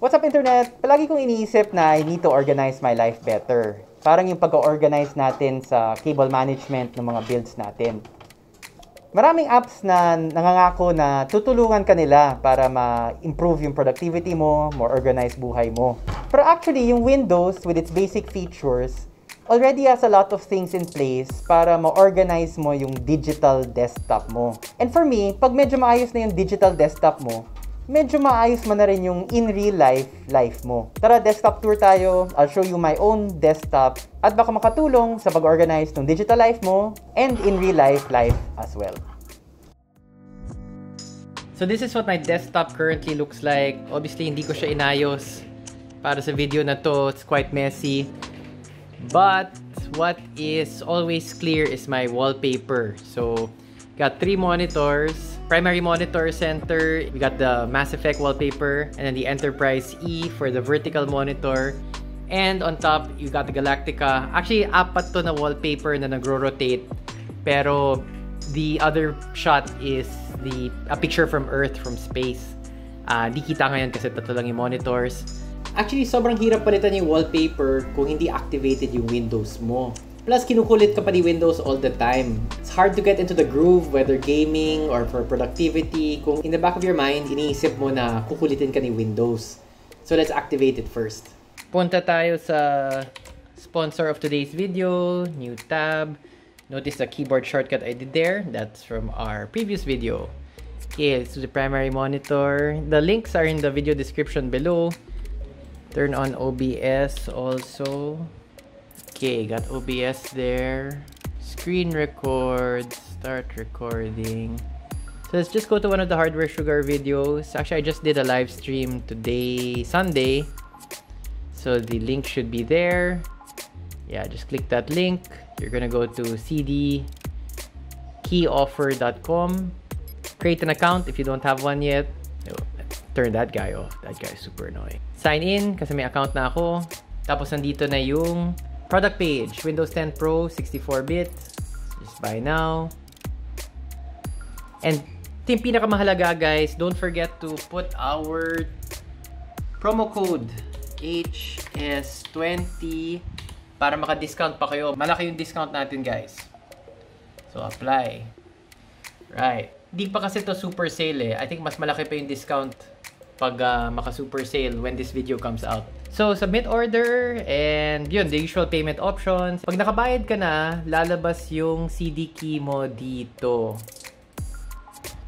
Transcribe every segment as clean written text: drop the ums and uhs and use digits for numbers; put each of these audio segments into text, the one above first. What's up, Internet? Palagi kong iniisip na I need to organize my life better. Parang yung pag-organize natin sa cable management ng mga builds natin. Maraming apps na nangangako na tutulungan kanila para ma-improve yung productivity mo, more organized buhay mo. Pero actually, yung Windows with its basic features already has a lot of things in place para ma-organize mo yung digital desktop mo. And for me, pag medyo maayos na yung digital desktop mo, medyo maayos man na rin yung in real life mo. Tara, desktop tour tayo. I'll show you my own desktop at baka makatulong sa pag-organize ng digital life mo and in real life as well. So this is what my desktop currently looks like. Obviously, hindi ko siya inayos para sa video na to. It's quite messy. But what is always clear is my wallpaper. So, got three monitors. Primary monitor center, we got the Mass Effect wallpaper, and then the Enterprise E for the vertical monitor. And on top, you got the Galactica. Actually, apat to na wallpaper na nagro-rotate. Pero the other shot is a picture from Earth, from space. Di kita ngayon kasi tatlo lang yung monitors. Actually, sobrang hirap palitan yung wallpaper kung hindi activated yung Windows mo. Plus, kinukulit ka pa ni Windows all the time. It's hard to get into the groove, whether gaming or for productivity, kung in the back of your mind, iniisip mo na kukulitin ka ni Windows. So let's activate it first. Punta tayo sa sponsor of today's video, new tab. Notice the keyboard shortcut I did there. That's from our previous video. Okay, let's do the primary monitor. The links are in the video description below. Turn on OBS also. Okay, got OBS there. Screen record, start recording. So let's just go to one of the Hardware Sugar videos. Actually, I just did a live stream today, Sunday. So the link should be there. Yeah, just click that link. You're gonna go to cdkeyoffer.com. Create an account if you don't have one yet. Turn that guy off. That guy's super annoying. Sign in kasi may account na ako. Tapos nandito na yung product page. Windows 10 Pro, 64-bit. Just buy now. And ito yung pinakamahalaga, guys. Don't forget to put our promo code HS20 para maka-discount pa kayo. Malaki yung discount natin, guys. So, apply. Right. Di pa kasi to super sale eh. I think mas malaki pa yung discount pag maka-super sale when this video comes out. So, submit order and yun, the usual payment options. Pag nakabayad ka na, lalabas yung CD key mo dito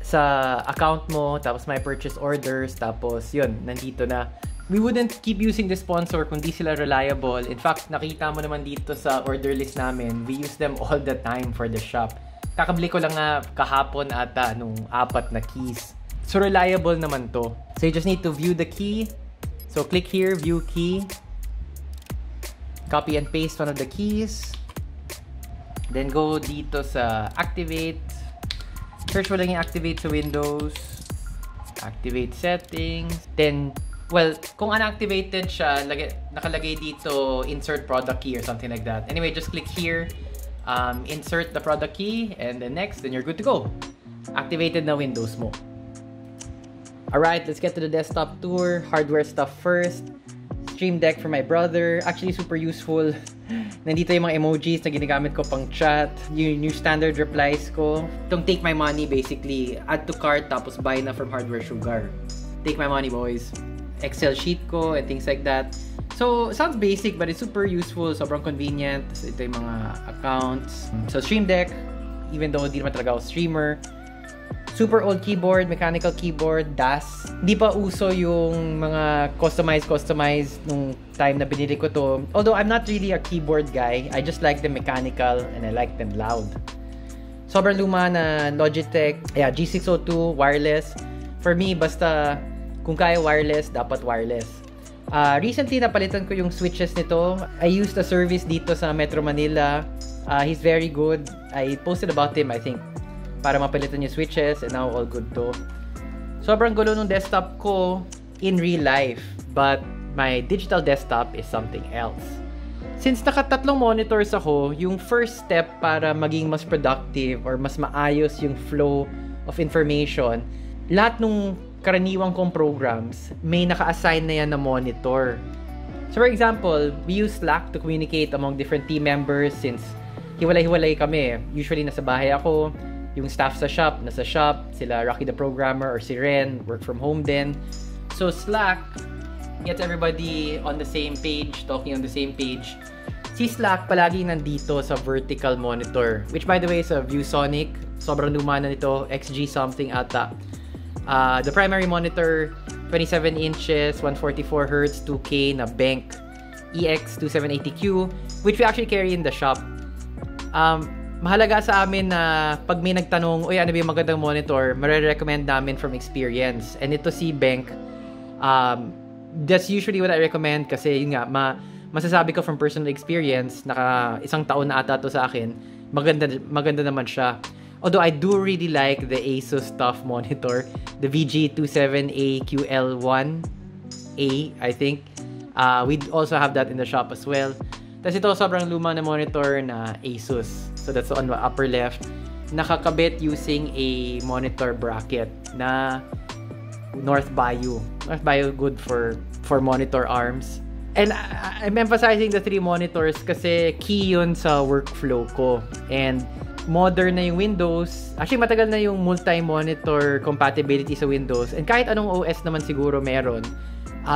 sa account mo, tapos my purchase orders, tapos yun, nandito na. We wouldn't keep using this sponsor kung di sila reliable. In fact, nakita mo naman dito sa order list namin, we use them all the time for the shop. Kakabili ko lang nga kahapon ata nung apat na keys. So reliable naman to. So you just need to view the key. So click here, view key. Copy and paste one of the keys. Then go dito sa activate. Search mo lang yung activate sa Windows. Activate settings. Then, well, kung unactivated siya, nakalagay dito insert product key or something like that. Anyway, just click here. Insert the product key and then next, then you're good to go. Activated na Windows mo. Alright, let's get to the desktop tour. Hardware stuff first. Stream Deck for my brother. Actually, super useful. Nandito yung mga emojis na ginagamit ko pang chat. Yung new standard replies ko. Don't take my money, basically. Add to cart, tapos buy na from Hardware Sugar. Take my money, boys. Excel sheet ko and things like that. So, sounds basic but it's super useful, sobrang convenient. So, ito yung mga accounts. So, Stream Deck, even though hindi naman talaga ako streamer. Super old keyboard, mechanical keyboard, Das. Hindi pa uso yung mga customized nung time na binili ko to. Although, I'm not really a keyboard guy. I just like them mechanical and I like them loud. Sobrang luma na Logitech. Yeah, G602, wireless. For me, basta kung kaya wireless, dapat wireless. Recently, napalitan ko yung switches nito. I used a service dito sa Metro Manila. He's very good. I posted about him, I think, para mapalitan yung switches and now all good to. Sobrang gulo nung desktop ko in real life, but my digital desktop is something else. Since nakatatlong monitors ako, yung first step para maging mas productive or mas maayos yung flow of information, lahat nung karaniwang kong programs, may naka-assign na yan na monitor. So for example, we use Slack to communicate among different team members since hiwalay-hiwalay kami. Usually nasa bahay ako, yung staff sa shop, nasa shop, sila Rocky the Programmer or si Ren, work from home din. So Slack gets everybody on the same page, talking on the same page. Si Slack palagi nandito sa vertical monitor, which by the way is a ViewSonic. Sobrang luma na nito, XG something ata. The primary monitor, 27 inches, 144Hz, 2K na BenQ EX2780Q, which we actually carry in the shop. Mahalaga sa amin na pag may nagtanong, uy, ano ba yung magandang monitor, mare-recommend namin from experience. And ito si BenQ, that's usually what I recommend kasi yun nga, masasabi ko from personal experience, naka isang taon na ata to sa akin, maganda naman siya. Although I do really like the ASUS TUF monitor, the VG27AQL1A, I think. We also have that in the shop as well. Tapos ito, sobrang luma na monitor na ASUS. So that's on the upper left. Nakakabit using a monitor bracket na North Bayou. North Bayou good for monitor arms. And I'm emphasizing the three monitors kasi key yun sa workflow ko. And modern na yung Windows. Actually, matagal na yung multi-monitor compatibility sa Windows. And kahit anong OS naman siguro meron.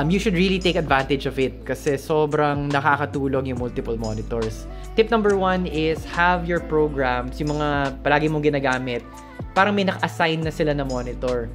You should really take advantage of it kasi sobrang nakakatulong yung multiple monitors. Tip number one is have your programs, yung mga palagi mong ginagamit, parang may naka-assign na sila na monitor.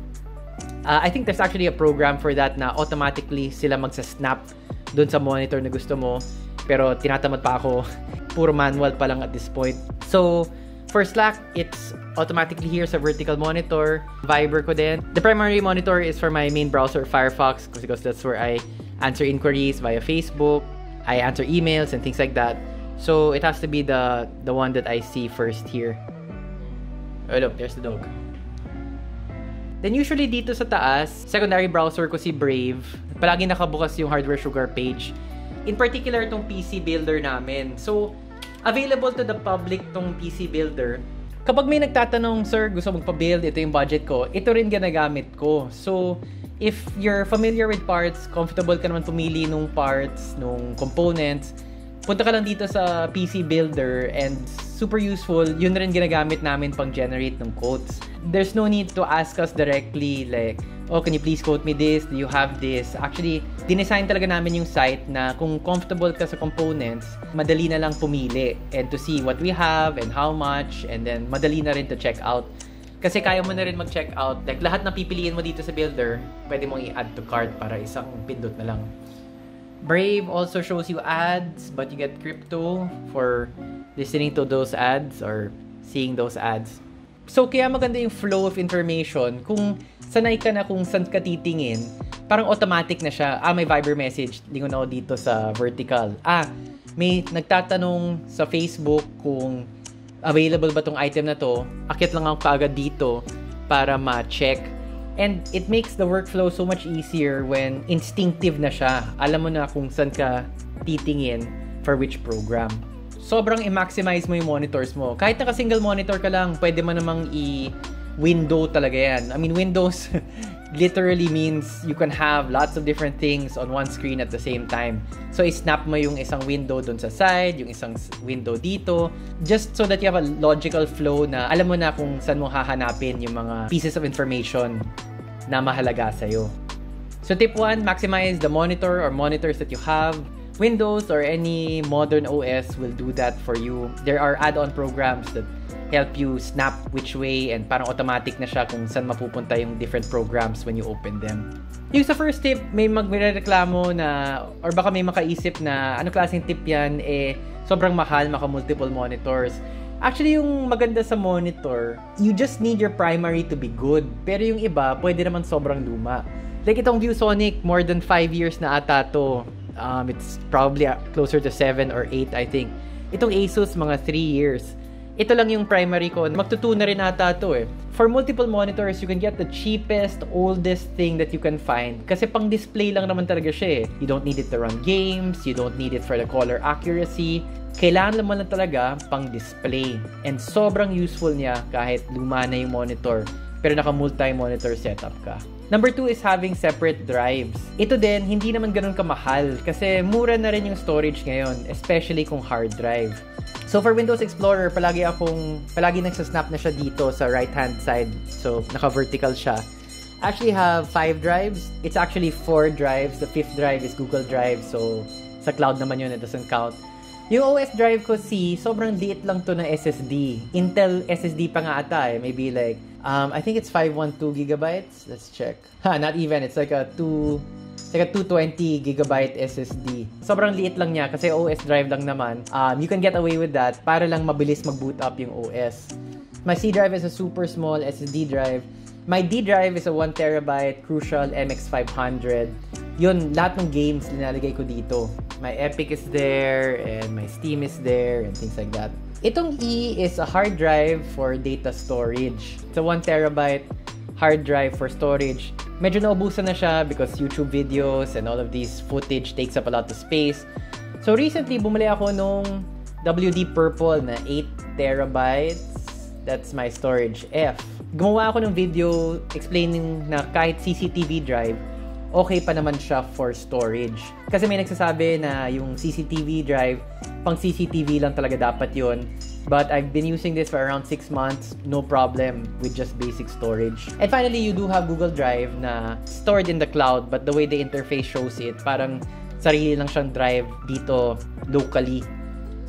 I think there's actually a program for that na automatically sila magsa-snap dun sa monitor na gusto mo. Pero tinatamad pa ako. Puro manual pa lang at this point. So, for Slack, it's automatically here sa vertical monitor. Viber ko din. The primary monitor is for my main browser, Firefox, because that's where I answer inquiries via Facebook. I answer emails and things like that. So it has to be the one that I see first here. Oh look, there's the dog. Then usually dito sa taas, secondary browser ko si Brave. Palagi nakabukas yung Hardware Sugar page. In particular, itong PC Builder namin. So, available to the public tong PC Builder. Kapag may nagtatanong, sir, gusto magpa-build, ito yung budget ko, ito rin ginagamit ko. So, if you're familiar with parts, comfortable ka naman pumili nung parts, nung components, punta ka lang dito sa PC Builder and super useful, yun rin ginagamit namin pang-generate ng quotes. There's no need to ask us directly like, oh, can you please quote me this? Do you have this? Actually, dinesign talaga namin yung site na kung comfortable ka sa components, madali na lang pumili and to see what we have and how much and then madali na rin to check out. Kasi kaya mo na rin mag-check out. Like, lahat na pipiliin mo dito sa builder, pwede mong i-add to cart para isang pindot na lang. Brave also shows you ads, but you get crypto for listening to those ads or seeing those ads. So, kaya maganda yung flow of information. Kung sanay ka na kung saan ka titingin, parang automatic na siya. Ah, may Viber message. Lingon na ako dito sa vertical. Ah, may nagtatanong sa Facebook kung available ba tong item na to. Akit lang ako kaagad dito para ma-check. And it makes the workflow so much easier when instinctive na siya. Alam mo na kung saan ka titingin for which program. Sobrang i-maximize mo yung monitors mo. Kahit naka-single monitor ka lang, pwede mo namang i-window talaga yan. I mean, Windows literally means you can have lots of different things on one screen at the same time. So, i-snap mo yung isang window dun sa side, yung isang window dito, just so that you have a logical flow na alam mo na kung saan mo hahanapin yung mga pieces of information na mahalaga sa'yo. So, tip 1, maximize the monitor or monitors that you have. Windows or any modern OS will do that for you. There are add-on programs that help you snap which way and parang automatic na siya kung saan mapupunta yung different programs when you open them. Yung sa first tip, may magrereklamo na or baka may makaisip na ano klaseng tip yan, eh sobrang mahal, maka multiple monitors. Actually, yung maganda sa monitor, you just need your primary to be good. Pero yung iba, pwede naman sobrang luma. Like itong ViewSonic, more than 5 years na ata to. It's probably closer to 7 or 8, I think. Itong ASUS, mga 3 years. Ito lang yung primary ko. Magtutuna rin ata to eh. For multiple monitors, you can get the cheapest, oldest thing that you can find. Kasi pang-display lang naman talaga siya eh. You don't need it to run games. You don't need it for the color accuracy. Kailangan naman lang talaga pang-display. And sobrang useful niya kahit luma na yung monitor. Pero naka multi-monitor setup ka. Number 2 is having separate drives. Ito din, hindi naman ganun kamahal kasi mura na rin yung storage ngayon, especially kung hard drive. So for Windows Explorer, palagi nagsasnap na siya dito sa right-hand side. So naka-vertical siya. I actually have 5 drives. It's actually 4 drives. The 5th drive is Google Drive. So sa cloud naman yun, it doesn't count. Yung OS drive ko C, sobrang liit lang to na SSD. Intel SSD pa nga ata eh. Maybe like, I think it's 512 gigabytes. Let's check. Ha, not even. It's like a 220 gigabyte SSD. Sobrang liit lang niya kasi OS drive lang naman. You can get away with that para lang mabilis mag-boot up yung OS. My C drive is a super small SSD drive. My D drive is a 1TB Crucial MX500. Yun, lahat ng games linalagay ko dito. My Epic is there, and my Steam is there, and things like that. Itong E is a hard drive for data storage. It's a 1TB hard drive for storage. Medyo naubusan na siya because YouTube videos and all of these footage takes up a lot of space. So recently, bumili ako nung WD Purple na 8TB. That's my storage F. Gumawa ako ng video explaining na kahit CCTV drive, okay pa naman siya for storage. Kasi may nagsasabi na yung CCTV drive, pang CCTV lang talaga dapat yun. But I've been using this for around 6 months, no problem with just basic storage. And finally, you do have Google Drive na stored in the cloud, but the way the interface shows it, parang sarili lang siyang drive dito locally.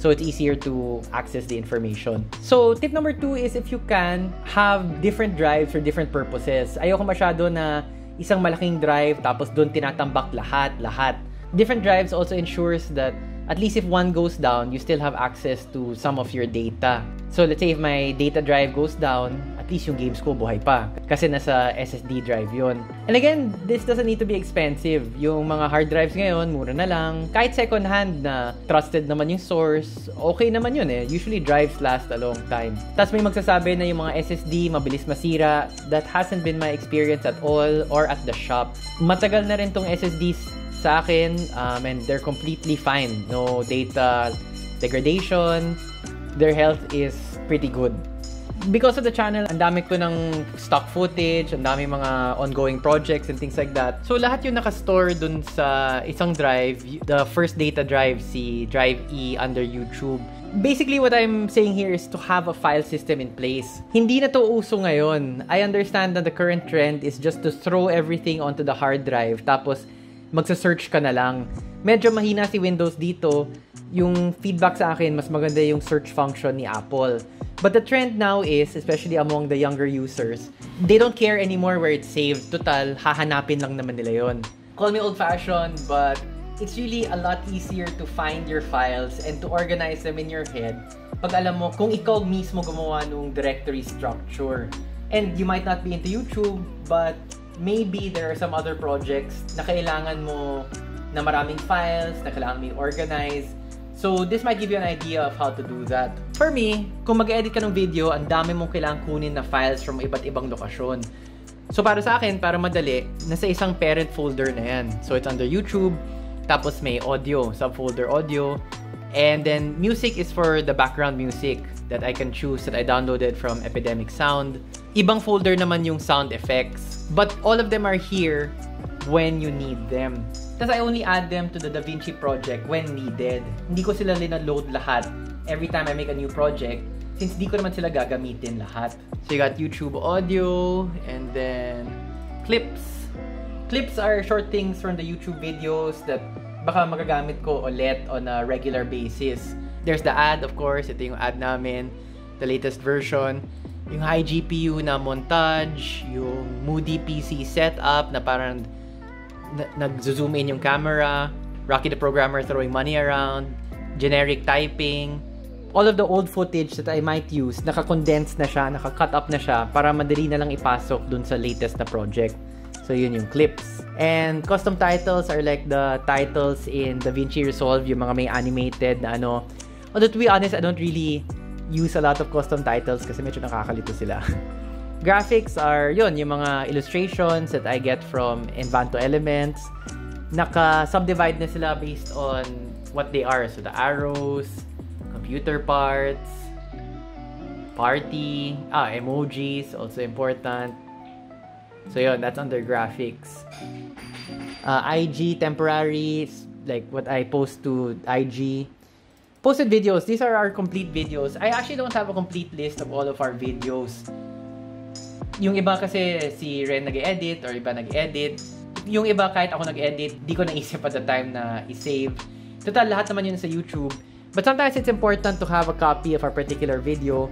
So it's easier to access the information. So tip number 2 is if you can, have different drives for different purposes. Ayoko masyado na isang malaking drive tapos doon tinatambak lahat. Different drives also ensures that at least if one goes down, you still have access to some of your data. So let's say if my data drive goes down, at least yung games ko buhay pa. Kasi nasa SSD drive yun. And again, this doesn't need to be expensive. Yung mga hard drives ngayon, mura na lang. Kahit second hand na trusted naman yung source, okay naman yun eh. Usually drives last a long time. Tapos may magsasabi na yung mga SSD mabilis masira. That hasn't been my experience at all or at the shop. Matagal na rin tong SSDs sa akin and they're completely fine. No data degradation. Their health is pretty good. Because of the channel, ang dami ko ng stock footage, ang dami mga ongoing projects and things like that. So lahat yung nakastore dun sa isang drive, the first data drive, si Drive E under YouTube. Basically, what I'm saying here is to have a file system in place. Hindi na to uso ngayon. I understand that the current trend is just to throw everything onto the hard drive, tapos magsa-search ka na lang. Medyo mahina si Windows dito. Yung feedback sa akin, mas maganda yung search function ni Apple. But the trend now is, especially among the younger users, they don't care anymore where it's saved. Total, hahanapin lang naman nila yon. Call me old-fashioned, but it's really a lot easier to find your files and to organize them in your head pag alam mo kung ikaw mismo gumawa nung directory structure. And you might not be into YouTube, but maybe there are some other projects na kailangan mo na maraming files, na kailangan mo organize. So, this might give you an idea of how to do that. For me, kung mag-edit ka ng video, ang dami mong kailangang kunin na files from iba't ibang lokasyon. So, para sa akin, para madali, nasa isang parent folder na yan. So, it's under YouTube, tapos may audio, subfolder audio, and then music is for the background music that I can choose that I downloaded from Epidemic Sound. Ibang folder naman yung sound effects, but all of them are here when you need them. Tapos I only add them to the DaVinci project when needed. Hindi ko sila linaload lahat every time I make a new project since di ko naman sila gagamitin lahat. So you got YouTube audio and then clips. Clips are short things from the YouTube videos that baka magagamit ko ulit on a regular basis. There's the ad, of course. Ito yung ad namin, the latest version. Yung high GPU na montage, yung moody PC setup na parang nag-zoom in yung camera, Rocky the Programmer throwing money around, generic typing. All of the old footage that I might use, naka-condense na siya, naka-cut up na siya para madali na lang ipasok dun sa latest na project. So yun yung clips. And custom titles are like the titles in DaVinci Resolve, yung mga may animated na ano. Although to be honest, I don't really use a lot of custom titles kasi medyo nakakalito sila. Graphics are yun, yung mga illustrations that I get from Envato Elements. Naka-subdivide na sila based on what they are. So the arrows, computer parts, party, emojis, also important. So yun, that's under graphics. IG temporary, like what I post to IG. Posted videos. These are our complete videos. I actually don't have a complete list of all of our videos. Yung iba kasi si Ren nag-edit or iba nag-edit. Yung iba kahit ako nag-edit, di ko naisip at the time na i-save. Total, lahat naman yun sa YouTube. But sometimes it's important to have a copy of a particular video.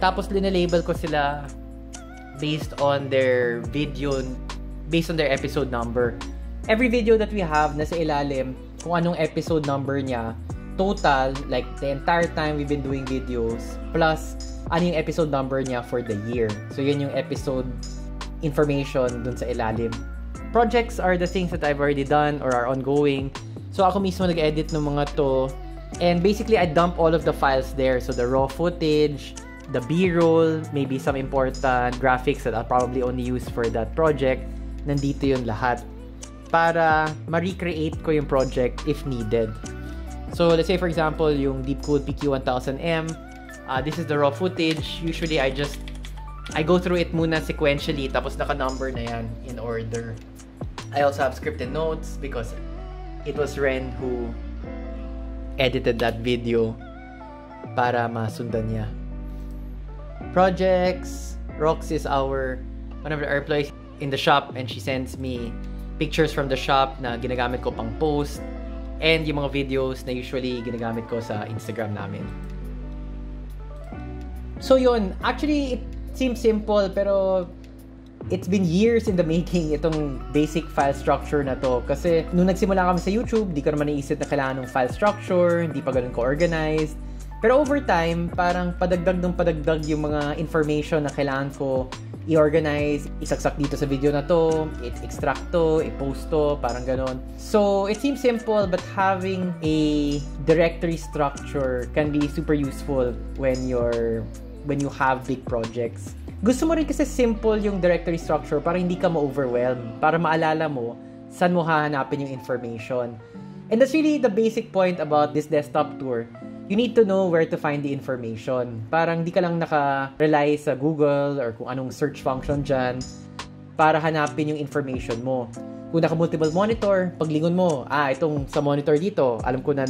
Tapos linalabel ko sila based on their video, based on their episode number. Every video that we have nasa ilalim kung anong episode number niya. Total, like the entire time we've been doing videos, plus ano yung episode number niya for the year. So yun yung episode information dun sa ilalim. Projects are the things that I've already done or are ongoing. So ako mismo nag-edit ng mga to. And basically, I dump all of the files there. So the raw footage, the B-roll, maybe some important graphics that I'll probably only use for that project. Nandito yun lahat. Para ma-recreate ko yung project if needed. So let's say for example, yung Deepcool PQ1000M, this is the raw footage. Usually I go through it muna sequentially, tapos naka-number na yan in order. I also have scripted notes because it was Ren who edited that video para masundan niya. Projects, Rox is one of our employees in the shop and she sends me pictures from the shop na ginagamit ko pang post. And yung mga videos na usually ginagamit ko sa Instagram namin. So yun, actually it seems simple pero it's been years in the making itong basic file structure na to. Kasi nung nagsimula kami sa YouTube, di ko naman naisip na kailangan ng file structure, hindi pa ganun ko-organized. Pero over time, parang padagdag ng padagdag yung mga information na kailangan ko i-organize, isaksak dito sa video na to, i-extract to, i-post to, parang ganon. So, it seems simple but having a directory structure can be super useful when you have big projects. Gusto mo rin kasi simple yung directory structure para hindi ka ma-overwhelm, para maalala mo saan mo hahanapin yung information. And that's really the basic point about this desktop tour. You need to know where to find the information. Parang di ka lang naka-rely sa Google or kung anong search function dyan para hanapin yung information mo. Kung naka-multiple monitor, paglingon mo, itong sa monitor dito, alam ko na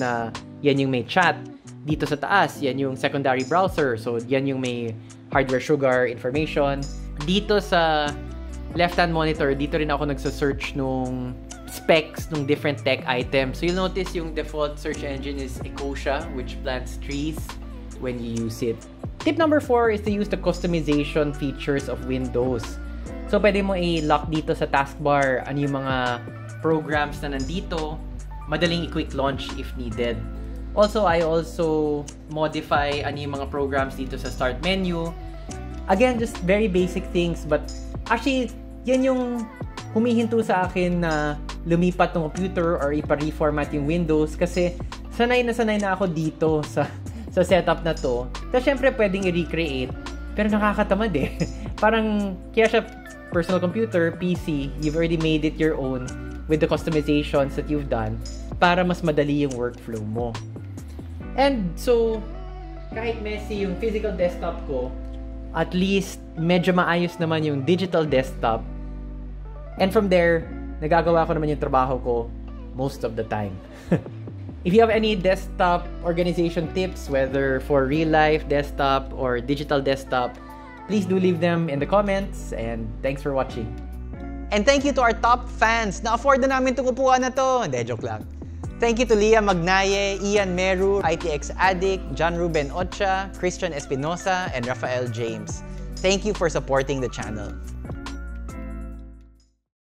yan yung may chat. Dito sa taas, yan yung secondary browser. So, yan yung may hardware sugar information. Dito sa left-hand monitor, dito rin ako nagsa-search nung specs ng different tech items. So you'll notice yung default search engine is Ecosia, which plants trees when you use it. Tip number 4 is to use the customization features of Windows. So pwede mo i-lock dito sa taskbar ano yung mga programs na nandito, madaling i-quick launch if needed. Also, I also modify ano yung mga programs dito sa start menu. Again, just very basic things, but actually, yan yung humihinto sa akin na lumipat ng computer or ipa-reformat yung Windows kasi sanay na ako dito sa setup na to. So, syempre, pwedeng i-recreate pero nakakatamad eh. Parang, kaya siya personal computer, PC, you've already made it your own with the customizations that you've done para mas madali yung workflow mo. And so, kahit messy yung physical desktop ko, at least medyo maayos naman yung digital desktop. And from there, nagagawa ko naman yung trabaho ko most of the time. If you have any desktop organization tips, whether for real-life desktop or digital desktop, please do leave them in the comments and thanks for watching. And thank you to our top fans. Na-afford na namin itong upuan na to. Hindi, joke lang. Thank you to Leah Magnaye, Ian Meru, ITX Addict, John Ruben Ocha, Christian Espinosa, and Rafael James. Thank you for supporting the channel.